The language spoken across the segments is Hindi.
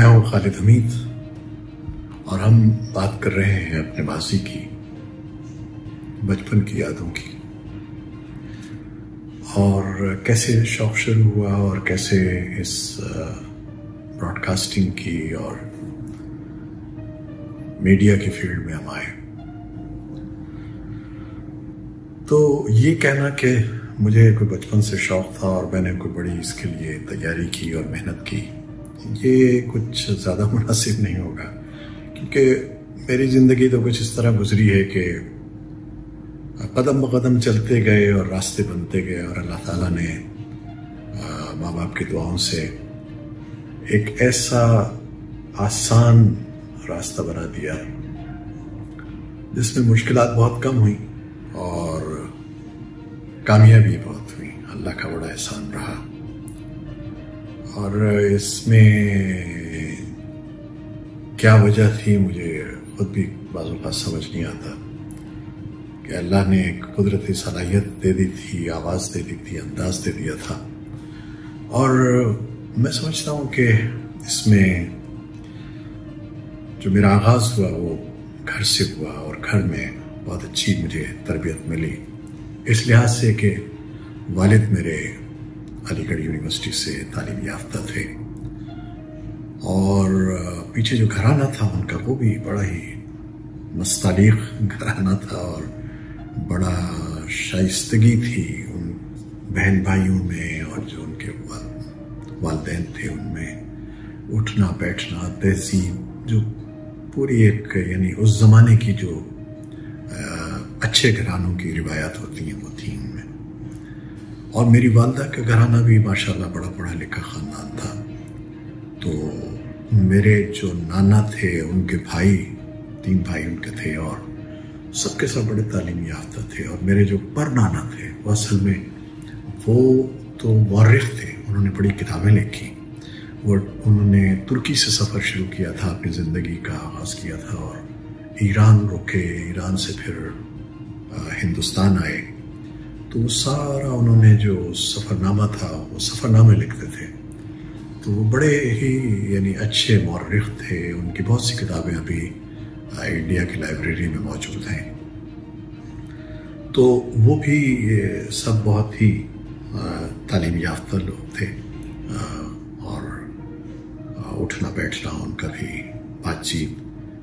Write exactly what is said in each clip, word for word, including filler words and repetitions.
मैं हूं खालिद हमीद और हम बात कर रहे हैं अपने बासी की, बचपन की यादों की और कैसे शौक शुरू हुआ और कैसे इस ब्रॉडकास्टिंग की और मीडिया के फील्ड में हम आए। तो ये कहना कि मुझे कोई बचपन से शौक़ था और मैंने कोई बड़ी इसके लिए तैयारी की और मेहनत की, ये कुछ ज़्यादा मुनासिब नहीं होगा, क्योंकि मेरी ज़िंदगी तो कुछ इस तरह गुजरी है कि कदम ब कदम चलते गए और रास्ते बनते गए और अल्लाह ताला ने माँ बाप की दुआओं से एक ऐसा आसान रास्ता बना दिया जिसमें मुश्किलात बहुत कम हुई और कामयाबी बहुत हुई। अल्लाह का बड़ा एहसान रहा और इसमें क्या वजह थी मुझे खुद भी बाज़ों का समझ नहीं आता कि अल्लाह ने एक कुदरती सलाहियत दे दी थी, आवाज़ दे दी थी, अंदाज दे दिया था। और मैं समझता हूँ कि इसमें जो मेरा आगाज़ हुआ वो घर से हुआ और घर में बहुत अच्छी मुझे तरबियत मिली, इस लिहाज से कि वालिद मेरे अलीगढ़ यूनिवर्सिटी से तालीम याफ्ता थे और पीछे जो घराना था उनका वो भी बड़ा ही मुस्तलीक घराना था और बड़ा शाइस्तगी थी उन बहन भाइयों में और जो उनके वालदैन थे उनमें उठना बैठना, तहजीब, जो पूरी एक यानी उस ज़माने की जो अच्छे घरानों की रिवायत होती हैं वो थी उनमें। और मेरी वालदा का घराना भी माशाल्लाह बड़ा पढ़ा लिखा ख़ानदान था, तो मेरे जो नाना थे उनके भाई, तीन भाई उनके थे और सबके सब बड़े तालीम याफ्ता थे। और मेरे जो पर नाना थे वो असल में वो तो मुअर्रिख थे, उन्होंने बड़ी किताबें लिखी, वो उन्होंने तुर्की से सफ़र शुरू किया था, अपनी ज़िंदगी का आगाज़ किया था और ईरान रुके, ईरान से फिर हिंदुस्तान आए, तो वो सारा उन्होंने जो सफ़रनामा था वो सफ़रनामे लिखते थे, तो वो बड़े ही यानी अच्छे मुअर्रिख थे। उनकी बहुत सी किताबें अभी इंडिया की लाइब्रेरी में मौजूद हैं, तो वो भी सब बहुत ही तालीम याफ्ता लोग थे और उठना बैठना उनका भी, बातचीत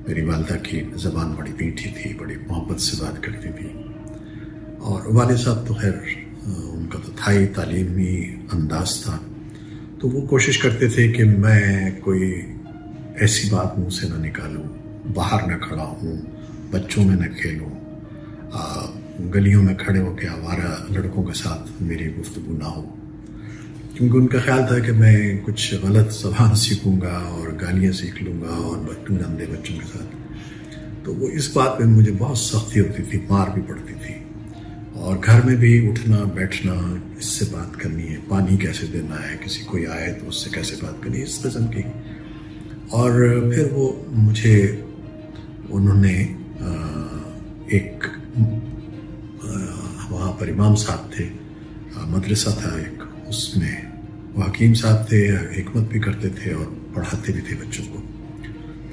मेरी वालदा की ज़बान बड़ी मीठी थी, बड़ी मोहब्बत से बात करती थी और वाले साहब तो खैर उनका तो था ही तालीमी अंदाज था, तो वो कोशिश करते थे कि मैं कोई ऐसी बात मुँह से ना निकालूँ, बाहर ना खड़ा हूँ, बच्चों में ना खेलूँ, गलियों में खड़े होकर आवारा लड़कों के साथ मेरी गुफ्तगू ना हो, क्योंकि उनका ख्याल था कि मैं कुछ गलत जबान सीखूँगा और गालियाँ सीख लूँगा और बच्चों नंदे बच्चों के साथ। तो वो इस बात में मुझे बहुत सख्ती होती थी, मार भी पड़ती थी और घर में भी उठना बैठना, इससे बात करनी है, पानी कैसे देना है, किसी कोई आए तो उससे कैसे बात करनी है, इस किस्म की। और फिर वो मुझे उन्होंने एक वहाँ पर इमाम साहब थे, मदरसा था एक, उसमें वो हकीम साहब थे, हिकमत भी करते थे और पढ़ाते भी थे बच्चों को,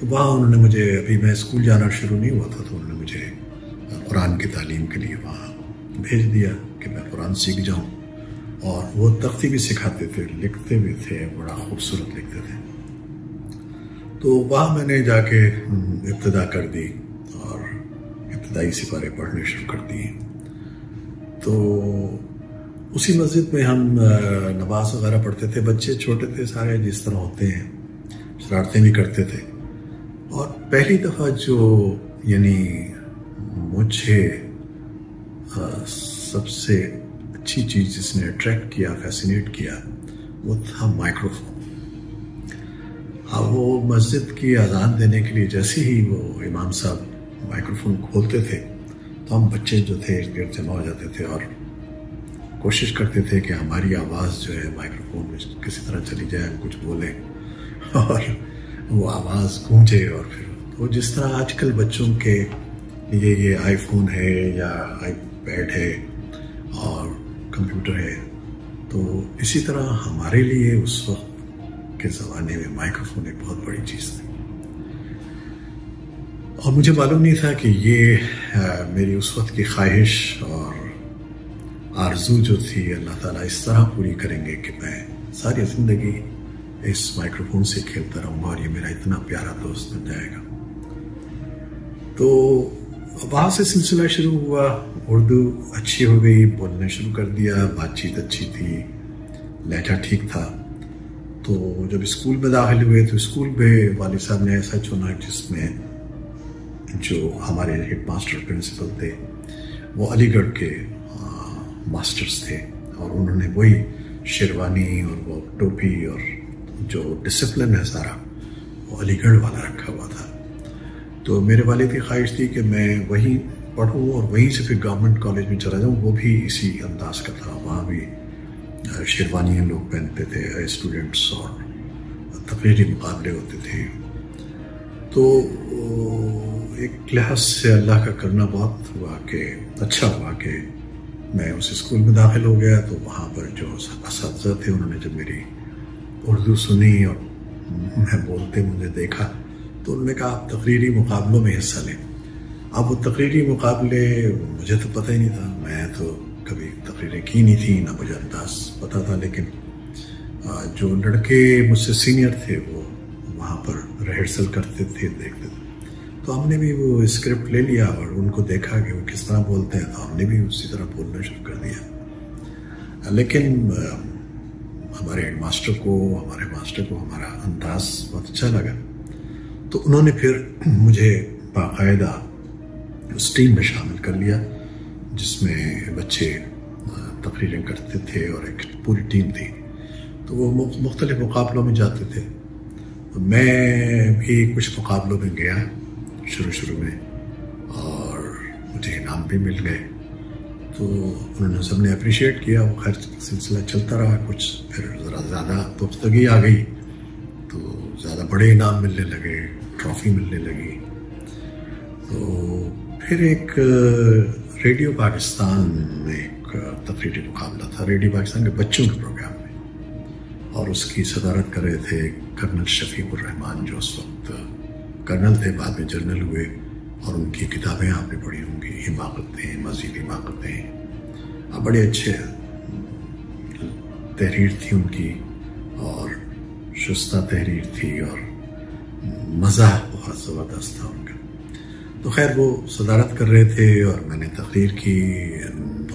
तो वहाँ उन्होंने मुझे, अभी मैं स्कूल जाना शुरू नहीं हुआ था, तो उन्होंने मुझे कुरान की तालीम के लिए वहाँ भेज दिया कि मैं कुरान सीख जाऊँ। और वो तख्ती भी सिखाते थे, लिखते भी थे, बड़ा खूबसूरत लिखते थे, तो वहाँ मैंने जाके इब्तिदा कर दी और इब्तिदाई सिपारे पढ़ने शुरू कर दिए। तो उसी मस्जिद में हम नमाज वगैरह पढ़ते थे, बच्चे छोटे थे सारे, जिस तरह होते हैं, शरारतें भी करते थे। और पहली दफ़ा जो यानी मुझे सबसे अच्छी चीज़ जिसने अट्रैक्ट किया, फैसिनेट किया, वो था माइक्रोफोन। अब वो मस्जिद की अजान देने के लिए जैसे ही वो इमाम साहब माइक्रोफोन खोलते थे तो हम बच्चे जो थे इर्द गिर्द जमा हो जाते थे और कोशिश करते थे कि हमारी आवाज़ जो है माइक्रोफोन में किसी तरह चली जाए, हम कुछ बोलें और वो आवाज़ गूंजे। और फिर वो जिस तरह आजकल बच्चों के लिए ये आईफोन है या आईपैड है और कंप्यूटर है, तो इसी तरह हमारे लिए उस वक्त के ज़माने में माइक्रोफोन एक बहुत बड़ी चीज़ थी और मुझे मालूम नहीं था कि ये आ, मेरी उस वक्त की ख्वाहिश और आरज़ू जो थी अल्लाह ताला इस तरह पूरी करेंगे कि मैं सारी ज़िंदगी इस माइक्रोफोन से खेलता रहूँगा और ये मेरा इतना प्यारा दोस्त बन जाएगा। तो वहाँ से सिलसिला शुरू हुआ, उर्दू अच्छी हो गई, बोलना शुरू कर दिया, बातचीत अच्छी थी, लहजा ठीक था। तो जब स्कूल में दाखिल हुए तो स्कूल में वालिद साहब ने ऐसा चुना जिसमें जो हमारे हेड मास्टर प्रिंसिपल थे वो अलीगढ़ के मास्टर्स थे और उन्होंने वही शेरवानी और वो टोपी और जो डिसिप्लिन है सारा वो अलीगढ़ वाला रखा हुआ था। तो मेरे वालिद की ख्वाहिश थी कि मैं वहीं पढ़ूँ और वहीं से फिर गवर्नमेंट कॉलेज में चला जाऊँ, वो भी इसी अंदाज का था। वहाँ भी शेरवानियाँ लोग पहनते थे स्टूडेंट्स और तकरीरी मुकाबले होते थे। तो एक लिहाज से अल्लाह का करना बहुत हुआ कि अच्छा हुआ कि मैं उस स्कूल में दाखिल हो गया। तो वहाँ पर जो असातिज़ा थे उन्होंने जब मेरी उर्दू सुनी और मैं बोलते मुझे देखा तो उन्होंने कहा आप तकरीरी मुकाबलों में हिस्सा लें। अब वो तकरीरी मुकाबले मुझे तो पता ही नहीं था, मैं तो कभी तकरीरें की नहीं थी, ना मुझे अंदाज पता था। लेकिन जो लड़के मुझसे सीनियर थे वो वहाँ पर रिहर्सल करते थे, देखते थे। तो हमने भी वो स्क्रिप्ट ले लिया और उनको देखा कि वो किस तरह बोलते हैं, तो हमने भी उसी तरह बोलना शुरू कर दिया। लेकिन हमारे हेड मास्टर को हमारे मास्टर को हमारा अंदाज बहुत अच्छा लगा। तो उन्होंने फिर मुझे बाकायदा उस टीम में शामिल कर लिया जिसमें बच्चे तकरीरें करते थे और एक पूरी टीम थी। तो वो मुख्तलिफ मुकाबलों में जाते थे। तो मैं भी कुछ मुकाबलों में गया शुरू शुरू में और मुझे इनाम भी मिल गए। तो उन्होंने सबने अप्रिशिएट किया। वो खैर सिलसिला चलता रहा, कुछ फिर ज़रा ज़्यादा पुख्तगी आ गई तो ज़्यादा बड़े इनाम मिलने लगे, ट्रॉफ़ी मिलने लगी। तो फिर एक रेडियो पाकिस्तान में एक तकरीरी मुकाबला था, रेडियो पाकिस्तान के बच्चों के प्रोग्राम में, और उसकी सदारत कर रहे थे कर्नल शफीकुर रहमान जो उस वक्त कर्नल थे, बाद में जनरल हुए, और उनकी किताबें आपने पढ़ी होंगी, हिमाकतें, मजीद हिमाकतें। अब बड़े अच्छे तहरीर थी उनकी और शुस्ता तहरीर थी और मज़ा बहुत ज़बरदस्त था उनका। तो खैर वो सदारत कर रहे थे और मैंने तकरीर की,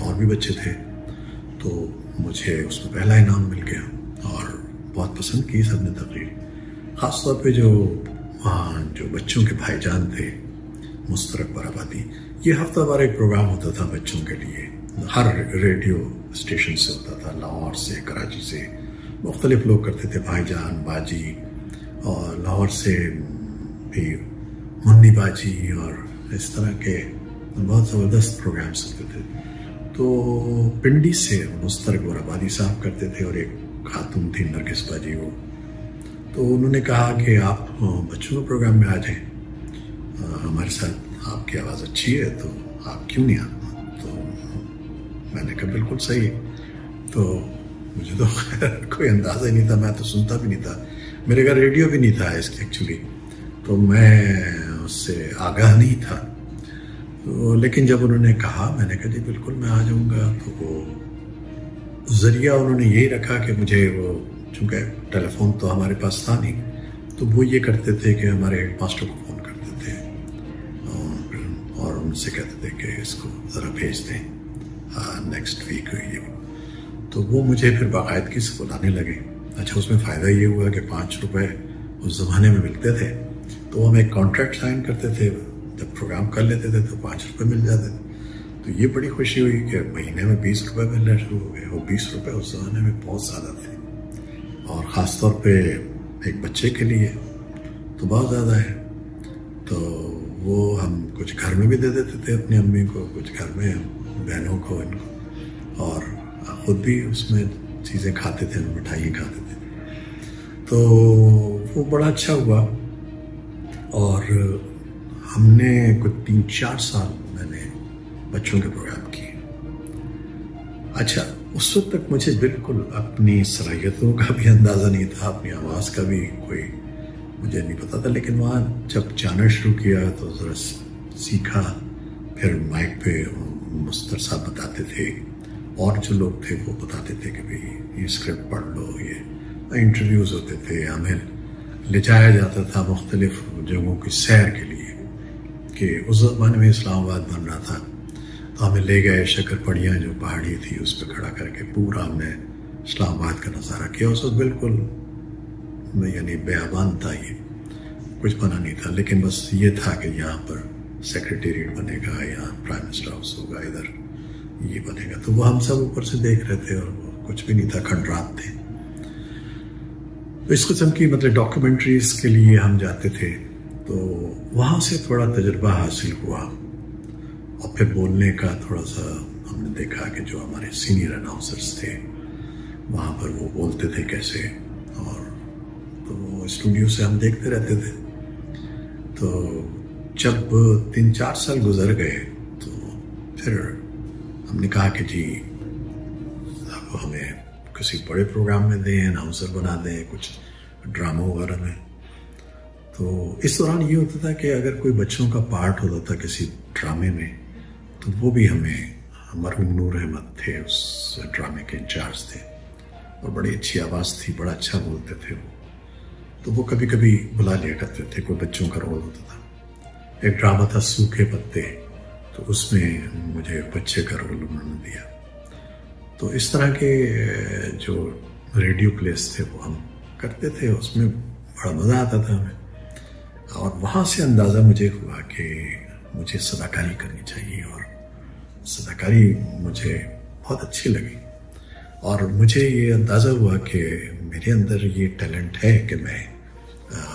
और भी बच्चे थे, तो मुझे उसमें पहला इनाम मिल गया और बहुत पसंद की सबने तकरीर। ख़ासतौर पर जो वहाँ जो बच्चों के भाईजान थे मुश्तरक बराबादी, ये हफ्ता बार एक प्रोग्राम होता था बच्चों के लिए, हर रेडियो स्टेशन से होता था, लाहौर से, कराची से मुख्तलिफ लोग करते थे, भाईजान, बाजी, और लाहौर से भी मुन्नी बाजी, और इस तरह के बहुत ज़बरदस्त प्रोग्राम्स होते थे। तो पिंडी से मुश्तरक बराबादी साहब करते थे और एक खातून थी नरगिस बाजी, वो तो उन्होंने कहा कि आप बच्चों के प्रोग्राम में आ जाएं, हमारे साथ आपकी आवाज़ अच्छी है तो आप क्यों नहीं आते। तो मैंने कहा बिल्कुल सही है। तो मुझे तो कोई अंदाज़ा ही नहीं था, मैं तो सुनता भी नहीं था, मेरे घर रेडियो भी नहीं था इसके एक्चुअली, तो मैं उससे आगाह नहीं था। तो लेकिन जब उन्होंने कहा मैंने कहा जी बिल्कुल मैं आ जाऊँगा। तो वो ज़रिया उन्होंने यही रखा कि मुझे वो, चूँकि टेलीफोन तो हमारे पास था नहीं, तो वो ये करते थे कि हमारे हेड मास्टर को फ़ोन करते थे और, और उनसे कहते थे कि इसको ज़रा भेज दें नेक्स्ट वीक ये। तो वो मुझे फिर बाकायदगी से बुलाने लगे। अच्छा, उसमें फ़ायदा ये हुआ कि पाँच रुपए उस ज़माने में मिलते थे, तो हम एक कॉन्ट्रैक्ट साइन करते थे, जब प्रोग्राम कर लेते थे तो पाँच रुपये मिल जाते थे। तो ये बड़ी खुशी हुई कि महीने में बीस रुपये मिलना शुरू हो गए। वो बीस रुपये उस ज़माने में बहुत ज़्यादा थे और ख़ास तौर पे एक बच्चे के लिए तो बहुत ज़्यादा है। तो वो हम कुछ घर में भी दे देते थे, अपनी अम्मी को, कुछ घर में बहनों को, इनको, और ख़ुद भी उसमें चीज़ें खाते थे, मिठाइयाँ खाते थे। तो वो बड़ा अच्छा हुआ और हमने कुछ तीन चार साल मैंने बच्चों के प्रोग्राम किए। अच्छा, उस वक्त तक मुझे बिल्कुल अपनी सलाहियतों का भी अंदाज़ा नहीं था, अपनी आवाज़ का भी कोई मुझे नहीं पता था। लेकिन वहाँ जब जाना शुरू किया तो ज़रा सीखा, फिर माइक पे मुस्तर साहब बताते थे और जो लोग थे वो बताते थे कि भाई ये स्क्रिप्ट पढ़ लो, ये इंटरव्यूज़ होते थे। हमें ले जाया जाता था मुख्तलिफ जगहों की सैर के लिए कि उस ज़माने में इस्लामाबाद बन रहा था, तो हमें ले गए शकरपड़ियाँ जो पहाड़ी थी उस पर खड़ा करके पूरा हमने इस्लामाबाद का नज़ारा किया। उस वक्त बिल्कुल यानी बेआबान था, ये कुछ बना नहीं था, लेकिन बस ये था कि यहाँ पर सेक्रेटेरिएट बनेगा, यहाँ प्राइम मिनिस्टर हाउस होगा, इधर ये बनेगा। तो वो हम सब ऊपर से देख रहे थे और वो कुछ भी नहीं था, खंडरात थे। तो इस किस्म की मतलब डॉक्यूमेंट्रीज के लिए हम जाते थे, तो वहाँ से थोड़ा तजुर्बा हासिल हुआ। और फिर बोलने का थोड़ा सा हमने देखा कि जो हमारे सीनियर अनाउंसर्स थे वहाँ पर वो बोलते थे कैसे, और तो स्टूडियो से हम देखते रहते थे। तो जब तीन चार साल गुजर गए तो फिर हमने कहा कि जी अब हमें किसी बड़े प्रोग्राम में दें, अनाउंसर बना दें, कुछ ड्रामा वगैरह में। तो इस दौरान ये होता था कि अगर कोई बच्चों का पार्ट होता था किसी ड्रामे में तो वो भी हमें, मरहूम नूर अहमद थे उस ड्रामे के इंचार्ज थे और बड़ी अच्छी आवाज़ थी, बड़ा अच्छा बोलते थे वो, तो वो कभी कभी बुला लिया करते थे। कोई बच्चों का रोल होता था। एक ड्रामा था सूखे पत्ते, तो उसमें मुझे बच्चे का रोल उन्होंने दिया। तो इस तरह के जो रेडियो प्लेस थे वो हम करते थे, उसमें बड़ा मज़ा आता था हमें। और वहाँ से अंदाज़ा मुझे हुआ कि मुझे सदाकारी करनी चाहिए, और सदाकारी मुझे बहुत अच्छी लगी। और मुझे ये अंदाज़ा हुआ कि मेरे अंदर ये टैलेंट है कि मैं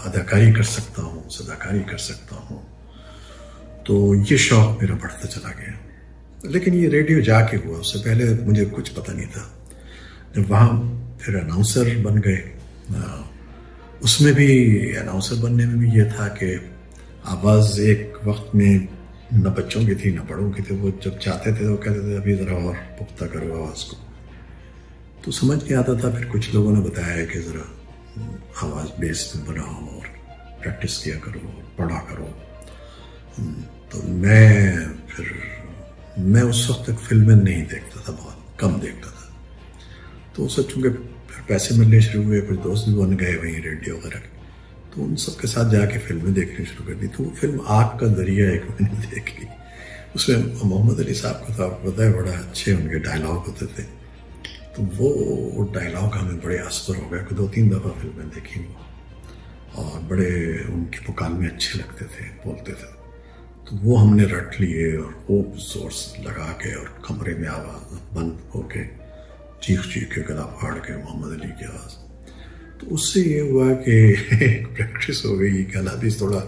अदाकारी कर सकता हूँ, सदाकारी कर सकता हूँ। तो ये शौक़ मेरा बढ़ता चला गया। लेकिन ये रेडियो जाके हुआ, उससे पहले मुझे कुछ पता नहीं था। जब वहाँ फिर अनाउंसर बन गए, उसमें भी अनाउंसर बनने में भी ये था कि आवाज़ एक वक्त में न बच्चों की थी न बड़ों की थी। वो जब जाते थे तो कहते थे अभी ज़रा और पुख्ता करो आवाज़ को, तो समझ नहीं आता था। फिर कुछ लोगों ने बताया कि ज़रा आवाज़ बेस में बनाओ और प्रैक्टिस किया करो, पढ़ा करो। तो मैं फिर मैं उस वक्त तक फिल्में नहीं देखता था, बहुत कम देखता था। तो उस वक्त चूँकि फिर पैसे मिलने शुरू हुए, कुछ दोस्त भी बन गए वहीं रेडियो वगैरह के, तो उन सब के साथ जाके फिल्में देखनी शुरू कर दी। तो वो फिल्म आग का दरिया एक मैंने देख ली। उसमें मोहम्मद अली साहब को तो आपको पता है, बड़ा अच्छे उनके डायलॉग होते थे। तो वो डायलॉग हमें बड़े असर हो गए, दो तीन दफ़ा फिल्में देखी वो, और बड़े उनके मुकालमे अच्छे लगते थे, बोलते थे। तो वो हमने रट लिए और खूब सोर्स लगा के और कमरे में आवाज़ बंद होके चीख चीख के गला फाड़ के मोहम्मद अली की आवाज़। तो उससे ये हुआ कि एक प्रैक्टिस हो गई, गला भी थोड़ा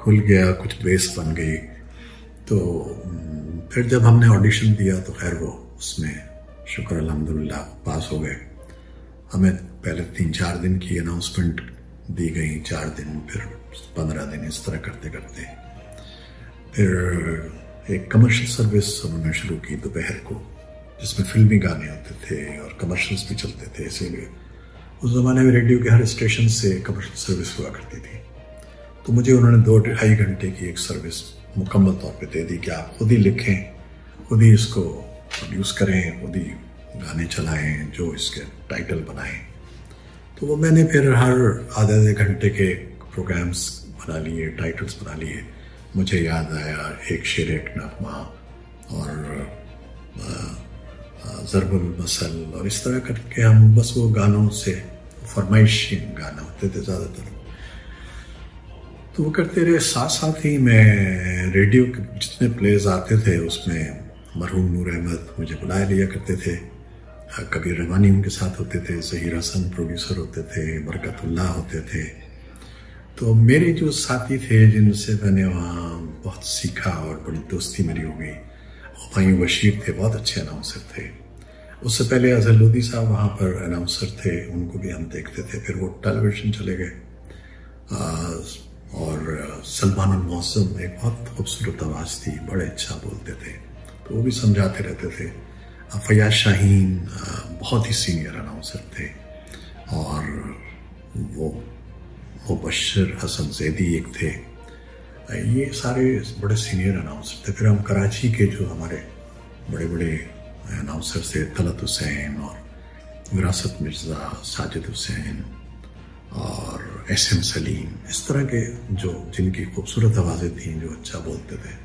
खुल गया, कुछ बेस बन गई। तो फिर जब हमने ऑडिशन दिया तो खैर वो उसमें शुक्र अल्हम्दुलिल्लाह पास हो गए। हमें पहले तीन चार दिन की अनाउंसमेंट दी गई, चार दिन फिर पंद्रह दिन, इस तरह करते करते फिर एक कमर्शियल सर्विस उन्होंने शुरू की दोपहर को, जिसमें फिल्मी गाने होते थे और कमर्शियल्स भी चलते थे। इसीलिए उस ज़माने में रेडियो के हर स्टेशन से कमर्शियल सर्विस हुआ करती थी। तो मुझे उन्होंने दो ढाई घंटे की एक सर्विस मुकम्मल तौर पे दे दी कि आप खुद ही लिखें, खुद ही इसको प्रोड्यूस करें, खुद ही गाने चलाएँ, जो इसके टाइटल बनाएँ। तो वो मैंने फिर हर आधे आधे घंटे के प्रोग्राम्स बना लिए, टाइटल्स बना लिए। मुझे याद आया एक शेर एक नगमा और ज़रबुल मसल, और इस तरह करके हम बस वो गानों से फरमाइशी गाना होते थे ज़्यादातर, तो वो करते रहे। साथ साथ ही मैं रेडियो के जितने प्लेज आते थे उसमें मरहूम नूर अहमद मुझे बुला लिया करते थे, कबीर रहमानी उनके साथ होते थे, ज़हीर हसन प्रोड्यूसर होते थे, बरकतुल्लाह होते थे। तो मेरे जो साथी थे जिनसे मैंने वहाँ बहुत सीखा और बड़ी दोस्ती मेरी हो गई, हुमायूं बशीर थे, बहुत अच्छे अनाउंसर थे। उससे पहले अज़हर लोधी साहब वहाँ पर अनाउंसर थे, उनको भी हम देखते थे। फिर वो टेलीविज़न चले गए। और सलमान मौसम एक बहुत खूबसूरत आवाज़ थी, बड़े अच्छा बोलते थे, तो वो भी समझाते रहते थे। फयाज शाहीन बहुत ही सीनियर अनाउंसर थे, और वो मुबशर हसन जैदी एक थे, ये सारे बड़े सीनियर अनाउंसर थे। फिर हम कराची के जो हमारे बड़े बड़े अनाउंसर थे, तलत हुसैन और विरासत मिर्ज़ा, साजिद हुसैन और एस एम सलीम, इस तरह के जो जिनकी खूबसूरत आवाज़ें थीं, जो अच्छा बोलते थे,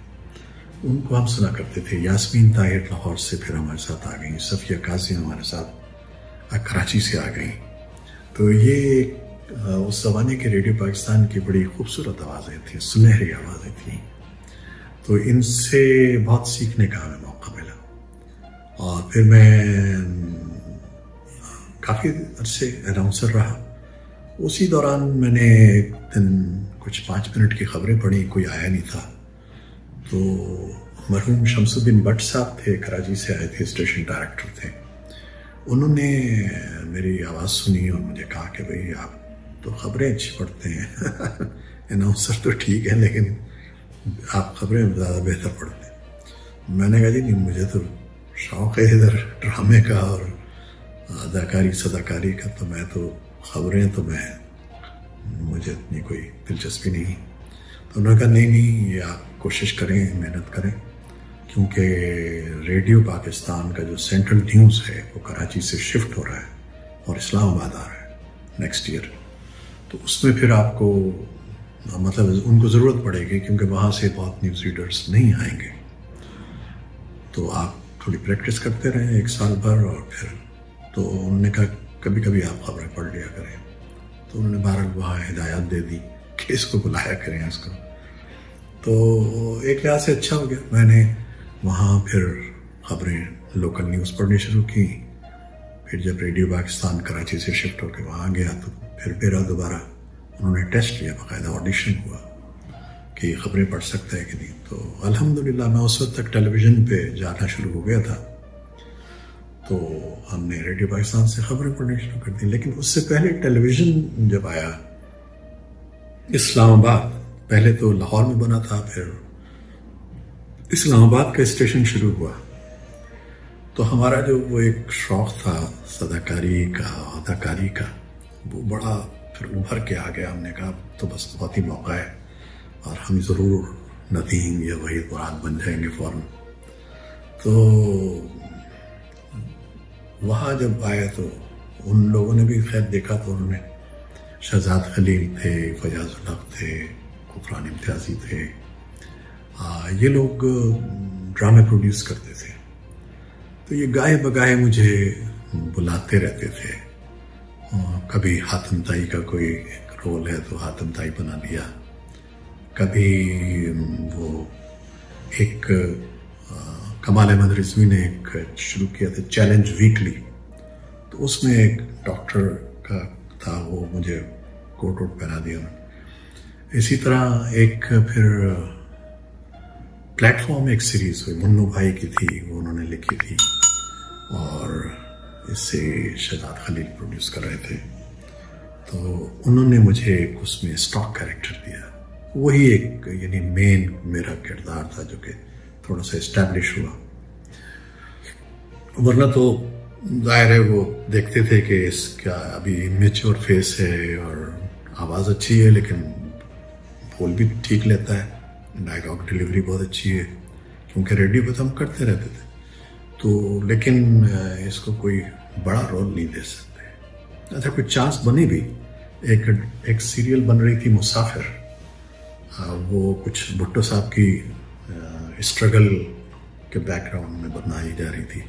उनको हम सुना करते थे। यास्मीन ताहिर लाहौर से फिर हमारे साथ आ गई, सफ़िया काजी हमारे साथ कराची से आ गई। तो ये उस ज़माने के रेडियो पाकिस्तान की बड़ी खूबसूरत आवाज़ें थीं, सुनहरी आवाज़ें थीं, तो इनसे बहुत सीखने का हमें मौका मिला। और फिर मैं काफ़ी अरसे अनाउंसर रहा। उसी दौरान मैंने एक दिन कुछ पाँच मिनट की खबरें पढ़ी, कोई आया नहीं था, तो मरहूम शमसुद्दीन भट्ट साहब थे, कराची से आए थे, स्टेशन डायरेक्टर थे। उन्होंने मेरी आवाज़ सुनी और मुझे कहा कि भाई आप तो खबरें अच्छी पढ़ते हैं अनाउंसर तो ठीक है, लेकिन आप खबरें ज़्यादा बेहतर पढ़ते हैं। मैंने कहा जी नहीं, मुझे तो शौक़ है इधर ड्रामे का और अदाकारी सदाकारी का, तो मैं तो खबरें तो मैं मुझे इतनी कोई दिलचस्पी नहीं। तो उन्होंने कहा नहीं नहीं, ये आप कोशिश करें, मेहनत करें, क्योंकि रेडियो पाकिस्तान का जो सेंट्रल न्यूज़ है वो कराची से शिफ्ट हो रहा है और इस्लामाबाद आ रहा है नेक्स्ट ईयर। तो उसमें फिर आपको मतलब उनको ज़रूरत पड़ेगी, क्योंकि वहाँ से बहुत न्यूज़ रीडर्स नहीं आएंगे। तो आप थोड़ी प्रैक्टिस करते रहें एक साल भर, और फिर तो उन्होंने कहा कभी कभी आप खबरें पढ़ लिया करें। तो उन्होंने बहरहाल वहाँ हिदायत दे दी कि इसको बुलाया करें इसको, तो एक लिहाज से अच्छा हो गया। मैंने वहाँ फिर खबरें लोकल न्यूज़ पढ़नी शुरू की। फिर जब रेडियो पाकिस्तान कराची से शिफ्ट होकर वहाँ गया, तो फिर मेरा दोबारा उन्होंने टेस्ट लिया, बाकायदा ऑडिशन हुआ कि खबरें पढ़ सकता है कि नहीं। तो अल्हम्दुलिल्लाह मैं उस वक्त तक टेलीविज़न पे जाना शुरू हो गया था, तो हमने रेडियो पाकिस्तान से खबरें पढ़नी शुरू कर दी। लेकिन उससे पहले टेलीविज़न जब आया इस्लामाबाद, पहले तो लाहौर में बना था, फिर इस्लामाबाद का स्टेशन शुरू हुआ, तो हमारा जो वो एक शौक़ था सदाकारी का, अदाकारी का, वो बड़ा फिर उभर के आ गया। हमने कहा तो बस बहुत ही मौका है और हम ज़रूर नदीम या वही कुरान बन जाएंगे फ़ौरन। तो वहाँ जब आया तो उन लोगों ने भी खैर देखा, तो उन्होंने शहजाद खलील थे, फयाज़ुल हक थे, कुरान इम्तियाजी थे, आ, ये लोग ड्रामे प्रोड्यूस करते थे। तो ये गाहे बगाहे मुझे बुलाते रहते थे, आ, कभी हातम ताई का कोई रोल है तो हातम ताई बना लिया, कभी वो एक आ, कमाल अहमद रिजवी ने एक शुरू किया था चैलेंज वीकली, तो उसमें एक डॉक्टर का था, वो मुझे कोट वोट पहना दिया। इसी तरह एक फिर प्लेटफॉर्म एक सीरीज़ हुई मुन्नु भाई की थी, वो उन्होंने लिखी थी और इससे शहजाद खलील प्रोड्यूस कर रहे थे, तो उन्होंने मुझे उसमें स्टॉक कैरेक्टर दिया। वही एक यानी मेन मेरा किरदार था, जो कि थोड़ा सा इस्टेब्लिश हुआ, वरना तो जाहिर है वो देखते थे कि इसका अभी मैच्योर फेस है और आवाज़ अच्छी है, लेकिन बोल भी ठीक लेता है, डायलॉग डिलीवरी बहुत अच्छी है, क्योंकि रेडियो पर तो हम करते रहते थे, तो लेकिन इसको कोई बड़ा रोल नहीं दे सकते। अच्छा कोई चांस बने भी, एक एक सीरियल बन रही थी मुसाफिर, वो कुछ भुट्टो साहब की स्ट्रगल के बैकग्राउंड में बनाई जा रही थी,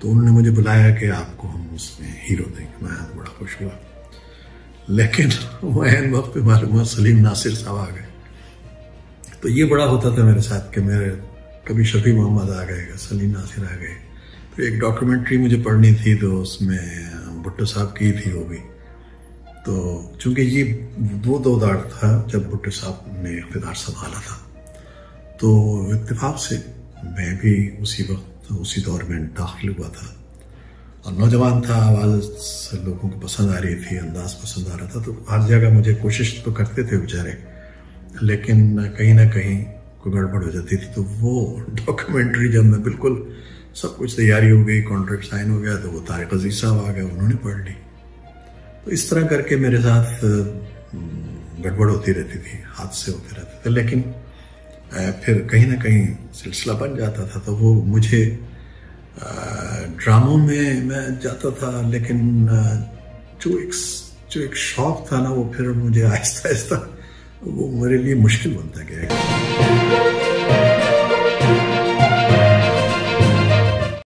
तो उन्होंने मुझे बुलाया कि आपको हम उसमें हीरो देंगे। मैं बड़ा खुश हुआ, लेकिन वो एन वक्त पे मालूम हुआ सलीम नासिर साहब आ गए। तो ये बड़ा होता था मेरे साथ कि मेरे कभी शफी मोहम्मद आ गए, सलीम नासिर आ गए। तो एक डॉक्यूमेंट्री मुझे पढ़नी थी, तो उसमें भुट्टो साहब की थी वो भी, तो चूँकि ये वो दो दौर था जब भुट्टो साहब ने इक़्तिदार संभाला था, तो इत्तेफाक से मैं भी उसी वक्त उसी दौर में दाखिल हुआ था, और नौजवान था, आवाज़ लोगों को पसंद आ रही थी, अंदाज़ पसंद आ रहा था, तो हर जगह मुझे कोशिश तो करते थे बेचारे, लेकिन कहीं ना कहीं कोई गड़बड़ हो जाती थी। तो वो डॉक्यूमेंट्री जब मैं बिल्कुल सब कुछ तैयारी हो गई, कॉन्ट्रैक्ट साइन हो गया, तो वो तारिक अजीज़ साहब आ गए, उन्होंने पढ़ ली। तो इस तरह करके मेरे साथ गड़बड़ होती रहती थी, हादसे होते रहते थे, लेकिन फिर कहीं ना कहीं सिलसिला बन जाता था। तो वो मुझे ड्रामों में मैं जाता था, लेकिन जो एक जो एक शौक था ना, वो फिर मुझे आहिस्ता आहिस्ता वो मेरे लिए मुश्किल बनता गया।